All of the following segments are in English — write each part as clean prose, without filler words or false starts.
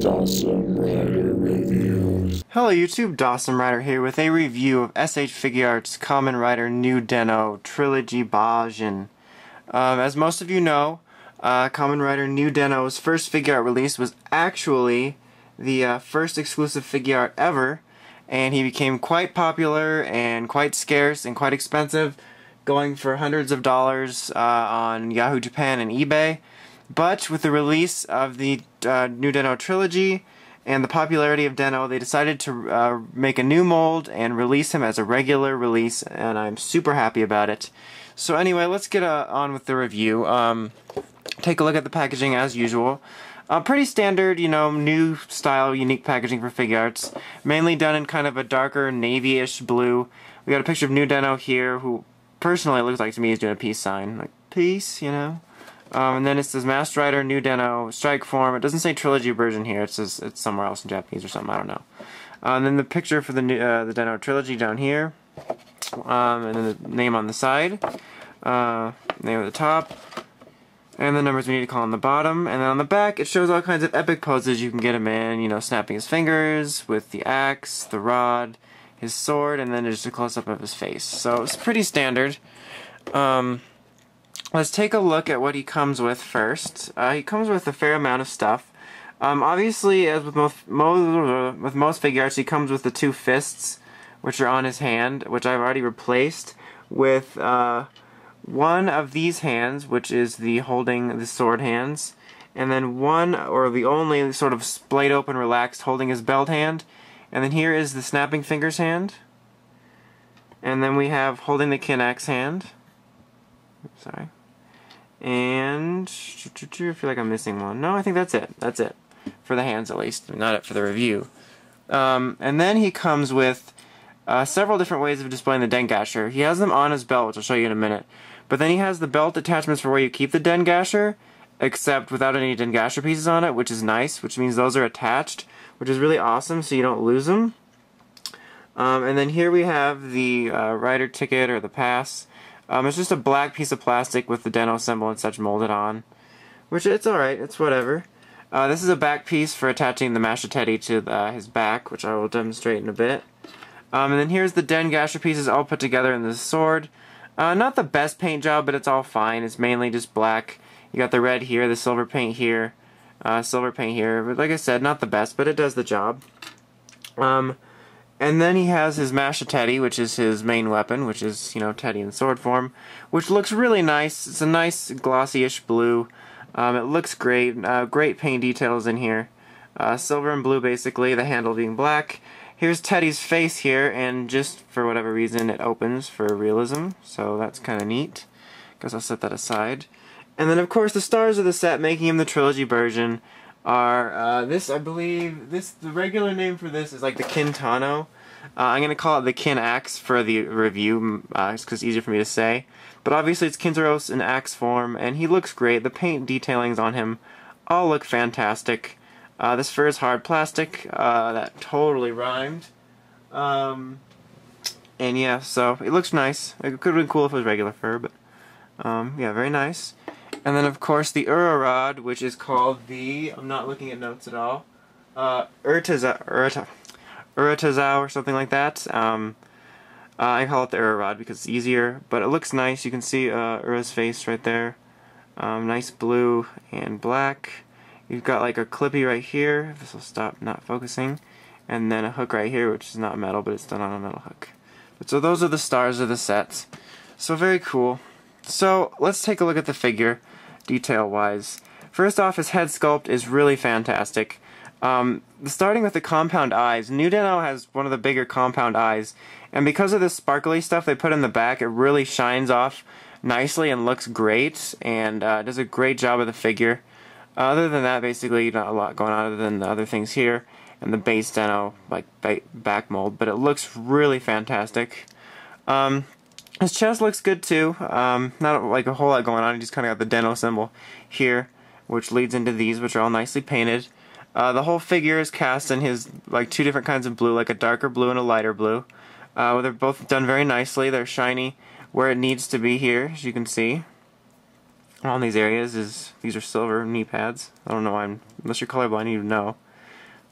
DosmRider Reviews. Hello YouTube, DosmRider here with a review of S.H. Figuarts' Kamen Rider New Den-O Trilogy Bajin. As most of you know, Kamen Rider New Den-O's first figure art release was actually the first exclusive figure art ever, and he became quite popular and quite scarce and quite expensive, going for hundreds of dollars on Yahoo Japan and eBay. But with the release of the New Den-O trilogy and the popularity of Den-O, they decided to make a new mold and release him as a regular release, and I'm super happy about it. So anyway, let's get on with the review. Take a look at the packaging as usual. Pretty standard, you know, new style, unique packaging for figure arts. Mainly done in kind of a darker, navy-ish blue. We got a picture of New Den-O here, who personally it looks like to me is doing a peace sign. Like, peace, you know? And then it says Macha Rider, New Den-O, Strike Form. It doesn't say Trilogy version here, it says it's somewhere else in Japanese or something, I don't know. And then the picture for the Den-O Trilogy down here. And then the name on the side. Name at the top. And the numbers we need to call on the bottom. And then on the back, it shows all kinds of epic poses you can get him in. You know, snapping his fingers with the axe, the rod, his sword, and then just a close-up of his face. So it's pretty standard. Let's take a look at what he comes with first. He comes with a fair amount of stuff. Obviously, as with most figure arts, he comes with the two fists, which are on his hand, which I've already replaced with one of these hands, which is the holding the sword hands, and then one, or the only, sort of splayed open, relaxed, holding his belt hand. And then here is the snapping fingers hand. And then we have holding the kin axe hand. Oops, sorry. And I feel like I'm missing one. No, I think that's it. That's it. For the hands, at least. Not it for the review. And then he comes with several different ways of displaying the Den Gasher. He has them on his belt, which I'll show you in a minute. But then he has the belt attachments for where you keep the Den Gasher, except without any Den Gasher pieces on it, which is nice, which means those are attached, which is really awesome, so you don't lose them. And then here we have the rider ticket, or the pass. It's just a black piece of plastic with the Den-O symbol and such molded on, which it's alright, it's whatever. This is a back piece for attaching the Macha Teddy to his back, which I will demonstrate in a bit. And then here's the Den Gasher pieces all put together in the sword. Not the best paint job, but it's all fine. It's mainly just black. You got the red here, the silver paint here. Silver paint here, but like I said, not the best, but it does the job. And then he has his Macha Teddy, which is his main weapon, which is, you know, Teddy in sword form, which looks really nice. It's a nice glossy-ish blue. It looks great. Great paint details in here. Silver and blue, basically, the handle being black. Here's Teddy's face here, and just for whatever reason, it opens for realism, so that's kind of neat. Guess I'll set that aside. And then, of course, the stars of the set making him the trilogy version are this, I believe, this the regular name for this is like the Kintaros. I'm going to call it the Kin Axe for the review, just because it's easier for me to say. But obviously it's Kintaros in axe form, and he looks great. The paint detailings on him all look fantastic. This fur is hard plastic. That totally rhymed. And yeah, so it looks nice. It could have been cool if it was regular fur, but yeah, very nice. And then, of course, the Urarod, which is called the, I'm not looking at notes at all, Urtazao or something like that. I call it the Urarod because it's easier, but it looks nice. You can see Ura's face right there. Nice blue and black. You've got like a clippy right here, this will stop not focusing, and then a hook right here, which is not metal, but it's done on a metal hook. But so those are the stars of the set. So very cool. So, let's take a look at the figure, detail-wise. First off, his head sculpt is really fantastic. Starting with the compound eyes, New Den-O has one of the bigger compound eyes, and because of this sparkly stuff they put in the back, it really shines off nicely and looks great, and does a great job of the figure. Other than that, basically, not a lot going on other than the other things here, and the base Den-O, like, back mold, but it looks really fantastic. His chest looks good too, not like a whole lot going on, he just kind of got the Den-O symbol here, which leads into these, which are all nicely painted. The whole figure is cast in his, like, two different kinds of blue, like a darker blue and a lighter blue. They're both done very nicely, they're shiny where it needs to be here, as you can see. all these areas is, these are silver knee pads. I don't know why, unless you're colorblind you know.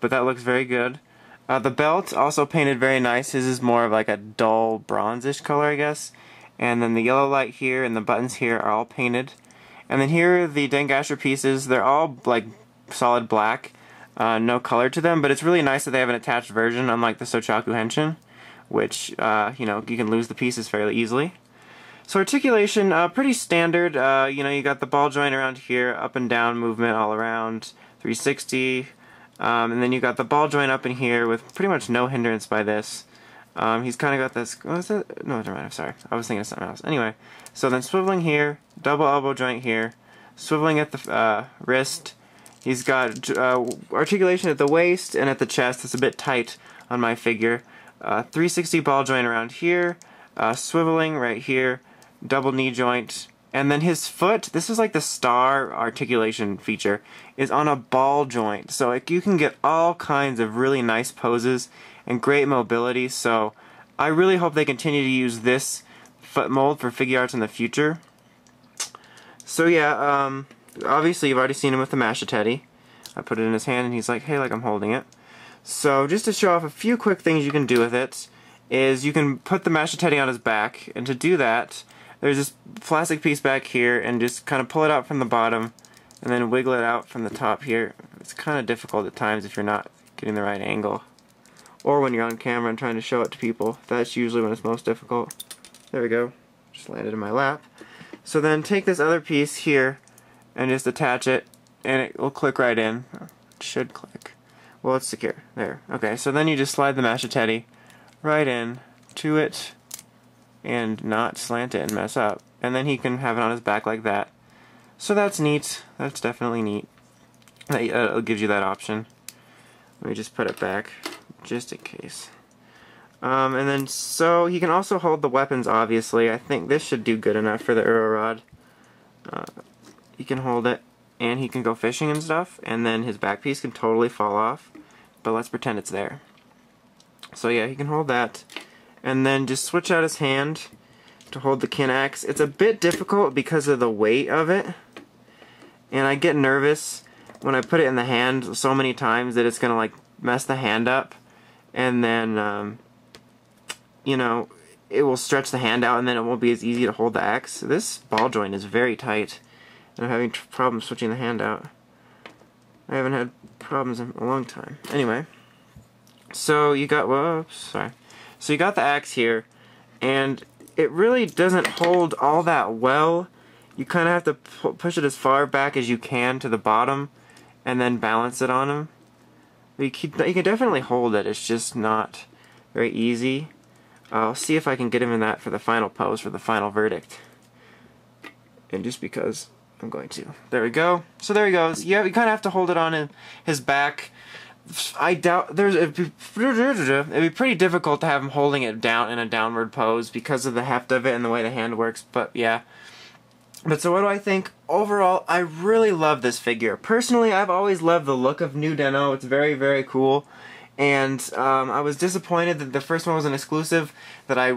But that looks very good. The belt also painted very nice. His is more of like a dull bronzish color, I guess. And then the yellow light here and the buttons here are all painted. And then here are the Den Gasher pieces. They're all like solid black, no color to them, but it's really nice that they have an attached version, unlike the Sōchaku Henshin, which, you know, you can lose the pieces fairly easily. So articulation, pretty standard. You know, you got the ball joint around here, up and down movement all around, 360, and then you got the ball joint up in here with pretty much no hindrance by this. He's kind of got this, what is it? No, never mind, I'm sorry. I was thinking of something else. Anyway, so then swiveling here, double elbow joint here, swiveling at the wrist. He's got articulation at the waist and at the chest. It's a bit tight on my figure. 360 ball joint around here, swiveling right here, double knee joint, and then his foot, this is like the star articulation feature, is on a ball joint, so it, you can get all kinds of really nice poses and great mobility, so I really hope they continue to use this foot mold for figure arts in the future. So yeah, obviously you've already seen him with the Macha Teddy. I put it in his hand and he's like, hey, like I'm holding it. So just to show off a few quick things you can do with it, is you can put the Macha Teddy on his back, and to do that, there's this plastic piece back here, and just kind of pull it out from the bottom, and then wiggle it out from the top here. It's kind of difficult at times if you're not getting the right angle, or when you're on camera and trying to show it to people. That's usually when it's most difficult. There we go. Just landed in my lap. So then take this other piece here, and just attach it, and it will click right in. It should click. Well, it's secure. There. Okay, so then you just slide the Macha Teddy right in to it and not slant it and mess up, and then he can have it on his back like that. So that's neat. That's definitely neat. It gives you that option. Let me just put it back just in case. And then so he can also hold the weapons, obviously. I think this should do good enough for the Uro Rod. He can hold it and he can go fishing and stuff, and then his back piece can totally fall off, but let's pretend it's there. So yeah, he can hold that, and then just switch out his hand to hold the kin axe. It's a bit difficult because of the weight of it, and I get nervous when I put it in the hand so many times that it's gonna like mess the hand up, and then you know, it will stretch the hand out and then it won't be as easy to hold the axe. This ball joint is very tight, and I'm having problems switching the hand out. I haven't had problems in a long time. Anyway. So you got, whoops, sorry. So you got the axe here, and it really doesn't hold all that well. You kind of have to push it as far back as you can to the bottom, and then balance it on him. But you can definitely hold it. It's just not very easy. I'll see if I can get him in that for the final pose, for the final verdict. And just because I'm going to. There we go. So there he goes. You kind of have to hold it on his back. I doubt it'd be pretty difficult to have him holding it down in a downward pose because of the heft of it and the way the hand works, but yeah. But so what do I think? Overall, I really love this figure. Personally, I've always loved the look of New Den-O. It's very, very cool. And I was disappointed that the first one was an exclusive that I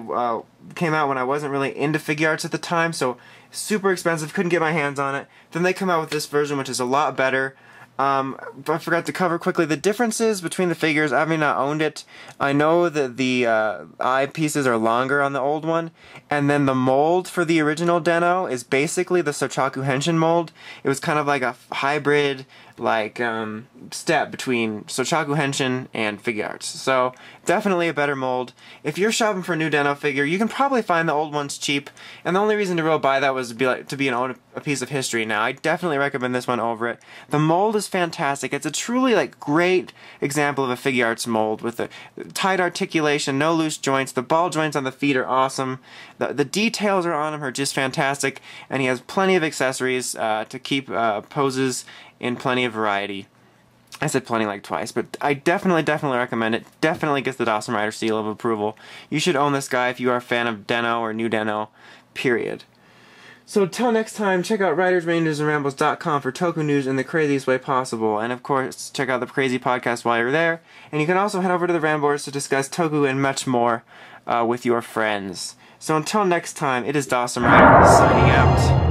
came out when I wasn't really into figure arts at the time, so super expensive, couldn't get my hands on it. Then they come out with this version, which is a lot better. I forgot to cover quickly the differences between the figures. I mean, I owned it. I know that the eye pieces are longer on the old one, and then the mold for the original Den-O is basically the Sōchaku Henshin mold. It was kind of like a hybrid, like step between Sōchaku Henshin and figure arts. So definitely a better mold. If you're shopping for a new Den-O figure, you can probably find the old ones cheap. And the only reason to really buy that was to be an old a piece of history. Now I definitely recommend this one over it. The mold is fantastic. It's a truly like great example of a figure arts mold with the tight articulation, no loose joints. The ball joints on the feet are awesome. The details are on him are just fantastic, and he has plenty of accessories to keep poses in plenty of variety. I said plenty like twice, but I definitely recommend it. Definitely gets the DosmRider seal of approval. You should own this guy if you are a fan of Den-O or New Den-O, period. So till next time, check out ridersmanewsandrambles.com for Toku news in the craziest way possible. And of course, check out the Crazy Podcast while you're there. And you can also head over to the Ramblers to discuss Toku and much more with your friends. So until next time, it is DosmRider signing out.